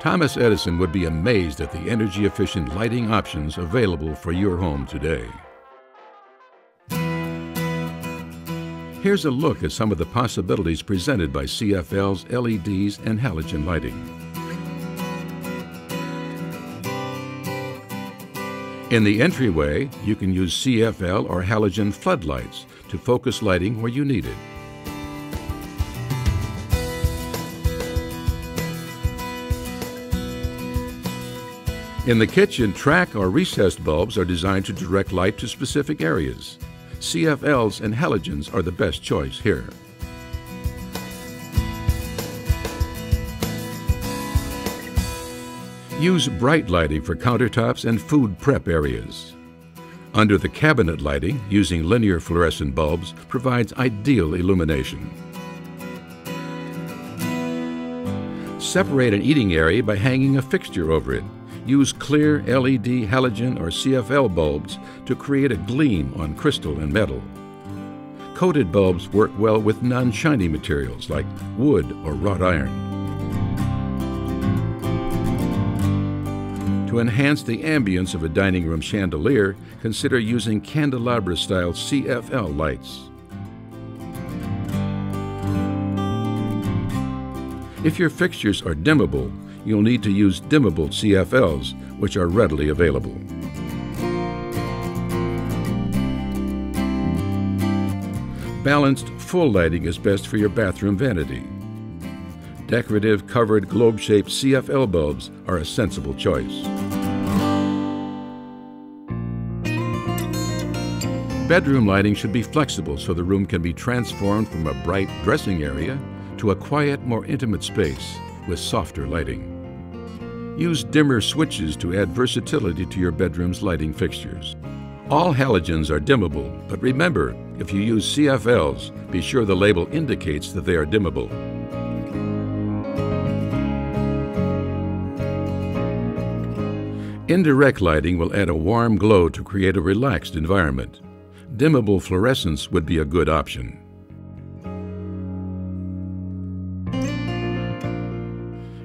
Thomas Edison would be amazed at the energy-efficient lighting options available for your home today. Here's a look at some of the possibilities presented by CFL's LEDs and halogen lighting. In the entryway, you can use CFL or halogen floodlights to focus lighting where you need it. In the kitchen, track or recessed bulbs are designed to direct light to specific areas. CFLs and halogens are the best choice here. Use bright lighting for countertops and food prep areas. Under the cabinet lighting, using linear fluorescent bulbs provides ideal illumination. Separate an eating area by hanging a fixture over it. Use clear LED, halogen, or CFL bulbs to create a gleam on crystal and metal. Coated bulbs work well with non-shiny materials like wood or wrought iron. To enhance the ambience of a dining room chandelier, consider using candelabra-style CFL lights. If your fixtures are dimmable, you'll need to use dimmable CFLs, which are readily available. Balanced full lighting is best for your bathroom vanity. Decorative covered globe-shaped CFL bulbs are a sensible choice. Bedroom lighting should be flexible so the room can be transformed from a bright dressing area to a quiet, more intimate space with softer lighting. Use dimmer switches to add versatility to your bedroom's lighting fixtures. All halogens are dimmable, but remember, if you use CFLs, be sure the label indicates that they are dimmable. Indirect lighting will add a warm glow to create a relaxed environment. Dimmable fluorescence would be a good option.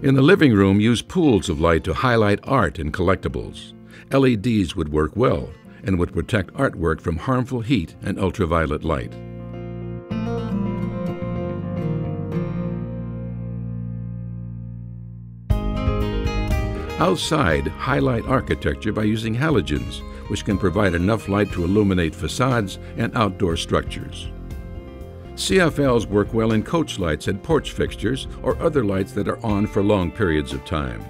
In the living room, use pools of light to highlight art and collectibles. LEDs would work well and would protect artwork from harmful heat and ultraviolet light. Outside, highlight architecture by using halogens, which can provide enough light to illuminate facades and outdoor structures. CFLs work well in coach lights and porch fixtures or other lights that are on for long periods of time.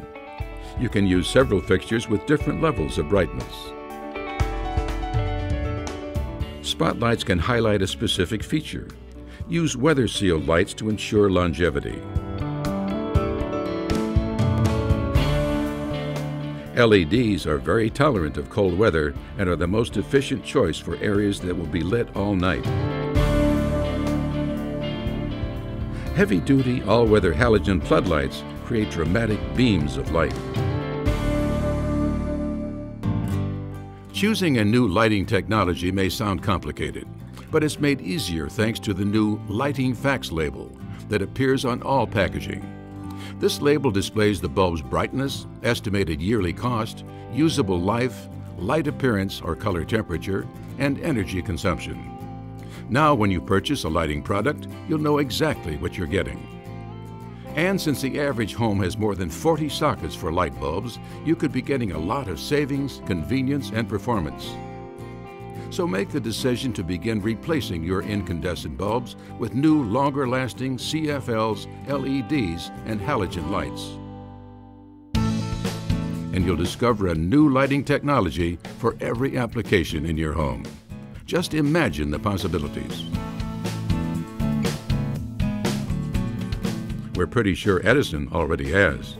You can use several fixtures with different levels of brightness. Spotlights can highlight a specific feature. Use weather-sealed lights to ensure longevity. LEDs are very tolerant of cold weather and are the most efficient choice for areas that will be lit all night. Heavy-duty, all-weather halogen floodlights create dramatic beams of light. Choosing a new lighting technology may sound complicated, but it's made easier thanks to the new Lighting Facts label that appears on all packaging. This label displays the bulb's brightness, estimated yearly cost, usable life, light appearance or color temperature, and energy consumption. Now, when you purchase a lighting product, you'll know exactly what you're getting. And since the average home has more than 40 sockets for light bulbs, you could be getting a lot of savings, convenience, and performance. So make the decision to begin replacing your incandescent bulbs with new, longer-lasting CFLs, LEDs, and halogen lights. And you'll discover a new lighting technology for every application in your home. Just imagine the possibilities. We're pretty sure Edison already has.